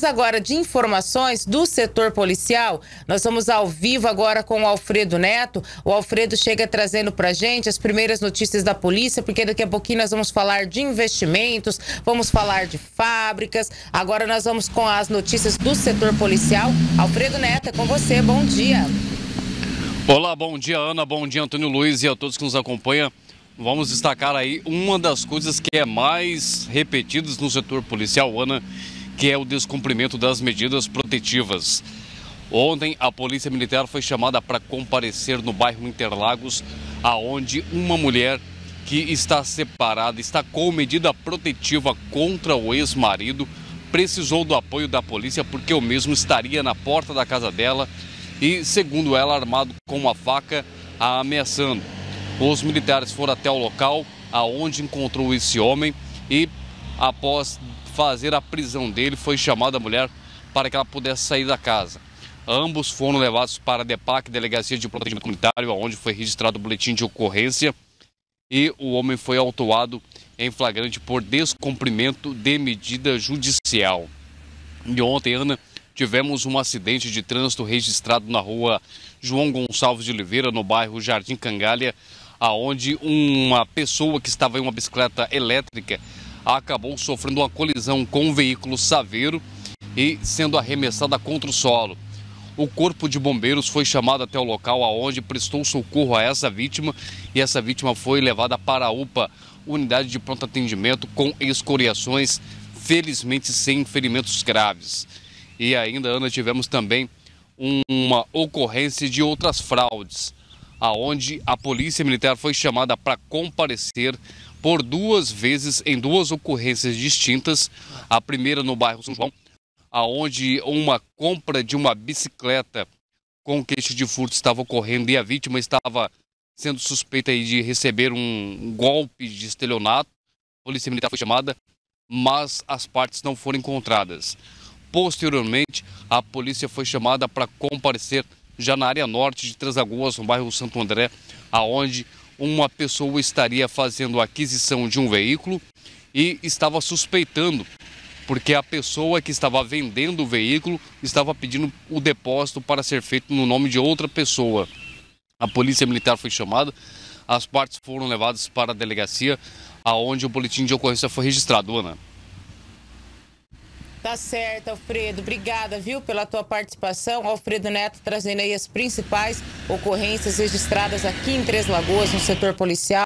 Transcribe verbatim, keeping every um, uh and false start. Vamos agora de informações do setor policial. Nós vamos ao vivo agora com o Alfredo Neto. O Alfredo chega trazendo pra gente as primeiras notícias da polícia, porque daqui a pouquinho nós vamos falar de investimentos, vamos falar de fábricas. Agora nós vamos com as notícias do setor policial. Alfredo Neto, é com você. Bom dia. Olá, bom dia, Ana. Bom dia, Antônio Luiz e a todos que nos acompanham. Vamos destacar aí uma das coisas que é mais repetidas no setor policial, Ana, que é o descumprimento das medidas protetivas. Ontem, a Polícia Militar foi chamada para comparecer no bairro Interlagos, aonde uma mulher que está separada, está com medida protetiva contra o ex-marido, precisou do apoio da polícia porque o mesmo estaria na porta da casa dela e, segundo ela, armado com uma faca, a ameaçando. Os militares foram até o local aonde encontrou esse homem e, após fazer a prisão dele, foi chamada a mulher para que ela pudesse sair da casa. Ambos foram levados para a DEPAC, Delegacia de Protegimento Comunitário, onde foi registrado o boletim de ocorrência, e o homem foi autuado em flagrante por descumprimento de medida judicial. E ontem, Ana, tivemos um acidente de trânsito registrado na rua João Gonçalves de Oliveira, no bairro Jardim Cangalha, aonde uma pessoa que estava em uma bicicleta elétrica acabou sofrendo uma colisão com um veículo saveiro e sendo arremessada contra o solo. O corpo de bombeiros foi chamado até o local, aonde prestou socorro a essa vítima, e essa vítima foi levada para a U P A, Unidade de Pronto Atendimento, com escoriações, felizmente sem ferimentos graves. E ainda, Ana, tivemos também uma ocorrência de outras fraudes, aonde a Polícia Militar foi chamada para comparecer por duas vezes em duas ocorrências distintas. A primeira no bairro São João, aonde uma compra de uma bicicleta com queixa de furto estava ocorrendo e a vítima estava sendo suspeita de receber um golpe de estelionato. A Polícia Militar foi chamada, mas as partes não foram encontradas. Posteriormente, a polícia foi chamada para comparecer já na área norte de Três Lagoas, no bairro Santo André, aonde uma pessoa estaria fazendo a aquisição de um veículo e estava suspeitando, porque a pessoa que estava vendendo o veículo estava pedindo o depósito para ser feito no nome de outra pessoa. A Polícia Militar foi chamada, as partes foram levadas para a delegacia, aonde o boletim de ocorrência foi registrado, Ana. Tá certo, Alfredo. Obrigada, viu, pela tua participação. Alfredo Neto trazendo aí as principais ocorrências registradas aqui em Três Lagoas, no setor policial.